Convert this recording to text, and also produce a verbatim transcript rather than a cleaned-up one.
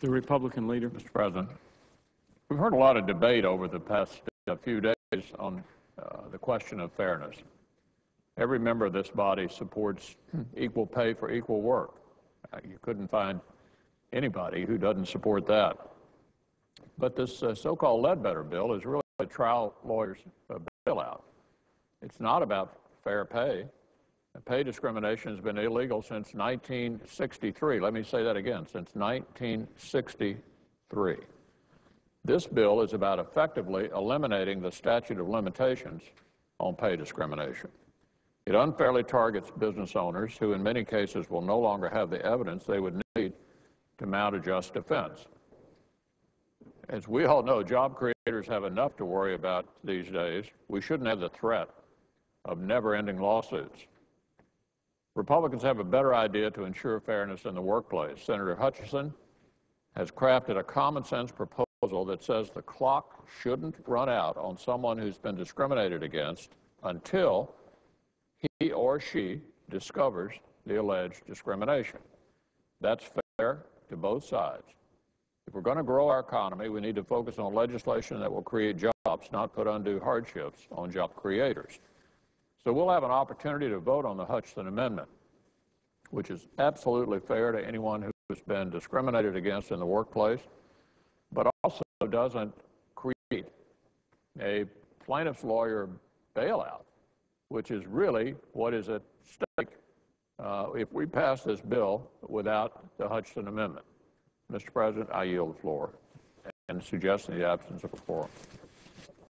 The Republican leader. Mister President, we've heard a lot of debate over the past uh, few days on uh, the question of fairness. Every member of this body supports hmm. equal pay for equal work. Uh, you couldn't find anybody who doesn't support that. But this uh, so-called Ledbetter bill is really a trial lawyer's uh, bailout. It's not about fair pay. Pay discrimination has been illegal since nineteen sixty-three. Let me say that again, since nineteen sixty-three. This bill is about effectively eliminating the statute of limitations on pay discrimination. It unfairly targets business owners who in many cases will no longer have the evidence they would need to mount a just defense. As we all know, job creators have enough to worry about these days. We shouldn't have the threat of never-ending lawsuits. Republicans have a better idea to ensure fairness in the workplace. Senator Hutchison has crafted a common-sense proposal that says the clock shouldn't run out on someone who's been discriminated against until he or she discovers the alleged discrimination. That's fair to both sides. If we're going to grow our economy, we need to focus on legislation that will create jobs, not put undue hardships on job creators. So we'll have an opportunity to vote on the Hutchison Amendment, which is absolutely fair to anyone who has been discriminated against in the workplace, but also doesn't create a plaintiff's lawyer bailout, which is really what is at stake uh, if we pass this bill without the Hutchison Amendment. Mister President, I yield the floor and suggest the absence of a quorum.